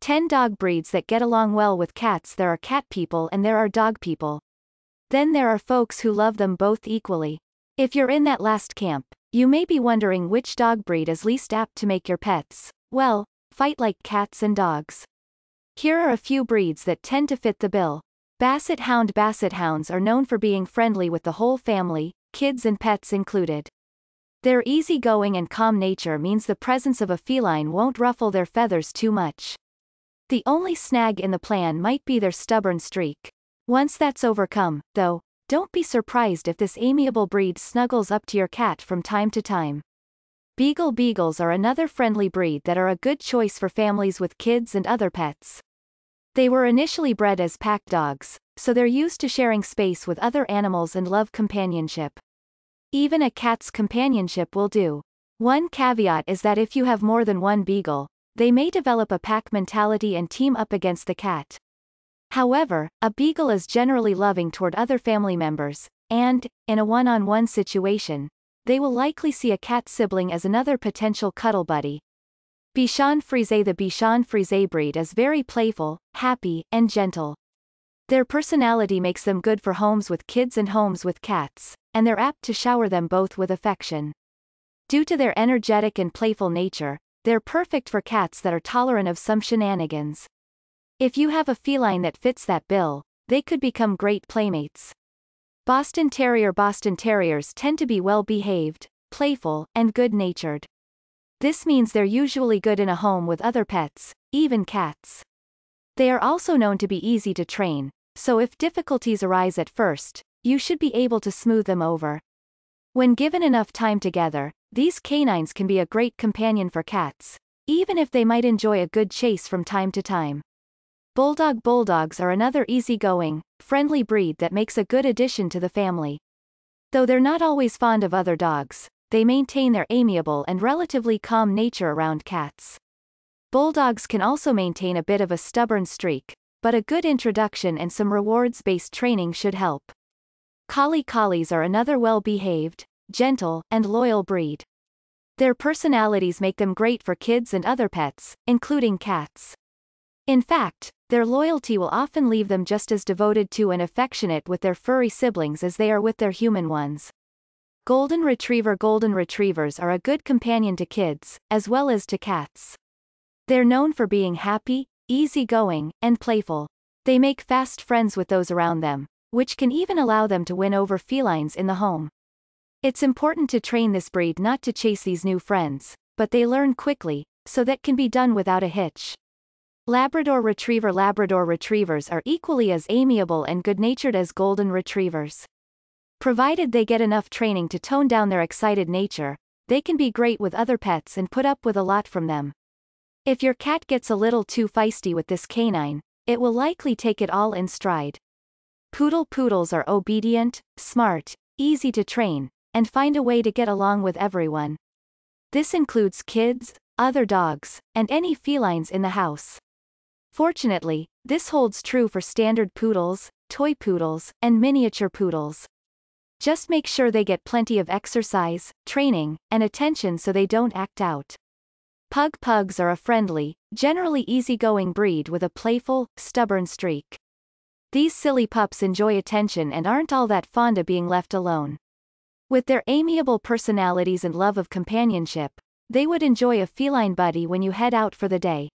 10 dog breeds that get along well with cats. There are cat people and there are dog people. Then there are folks who love them both equally. If you're in that last camp, you may be wondering which dog breed is least apt to make your pets, well, fight like cats and dogs. Here are a few breeds that tend to fit the bill. Basset Hound. Basset Hounds are known for being friendly with the whole family, kids and pets included. Their easygoing and calm nature means the presence of a feline won't ruffle their feathers too much. The only snag in the plan might be their stubborn streak. Once that's overcome, though, don't be surprised if this amiable breed snuggles up to your cat from time to time. Beagle. Beagles are another friendly breed that are a good choice for families with kids and other pets. They were initially bred as pack dogs, so they're used to sharing space with other animals and love companionship. Even a cat's companionship will do. One caveat is that if you have more than one beagle, they may develop a pack mentality and team up against the cat. However, a beagle is generally loving toward other family members, and, in a one-on-one situation, they will likely see a cat sibling as another potential cuddle buddy. Bichon Frise. The Bichon Frise breed is very playful, happy, and gentle. Their personality makes them good for homes with kids and homes with cats, and they're apt to shower them both with affection. Due to their energetic and playful nature, they're perfect for cats that are tolerant of some shenanigans. If you have a feline that fits that bill, they could become great playmates. Boston Terrier. Boston Terriers tend to be well-behaved, playful, and good-natured. This means they're usually good in a home with other pets, even cats. They are also known to be easy to train, so if difficulties arise at first, you should be able to smooth them over. When given enough time together, these canines can be a great companion for cats, even if they might enjoy a good chase from time to time. Bulldog. Bulldogs are another easygoing, friendly breed that makes a good addition to the family. Though they're not always fond of other dogs, they maintain their amiable and relatively calm nature around cats. Bulldogs can also maintain a bit of a stubborn streak, but a good introduction and some rewards-based training should help. Collie. Collies are another well-behaved, gentle, and loyal breed. Their personalities make them great for kids and other pets, including cats. In fact, their loyalty will often leave them just as devoted to and affectionate with their furry siblings as they are with their human ones. Golden Retriever. Golden Retrievers are a good companion to kids, as well as to cats. They're known for being happy, easygoing, and playful. They make fast friends with those around them, which can even allow them to win over felines in the home. It's important to train this breed not to chase these new friends, but they learn quickly, so that can be done without a hitch. Labrador Retriever. Labrador Retrievers are equally as amiable and good-natured as Golden Retrievers. Provided they get enough training to tone down their excited nature, they can be great with other pets and put up with a lot from them. If your cat gets a little too feisty with this canine, it will likely take it all in stride. Poodle. Poodles are obedient, smart, easy to train, and find a way to get along with everyone. This includes kids, other dogs, and any felines in the house. Fortunately, this holds true for standard poodles, toy poodles, and miniature poodles. Just make sure they get plenty of exercise, training, and attention so they don't act out. Pug. Pugs are a friendly, generally easygoing breed with a playful, stubborn streak. These silly pups enjoy attention and aren't all that fond of being left alone. With their amiable personalities and love of companionship, they would enjoy a feline buddy when you head out for the day.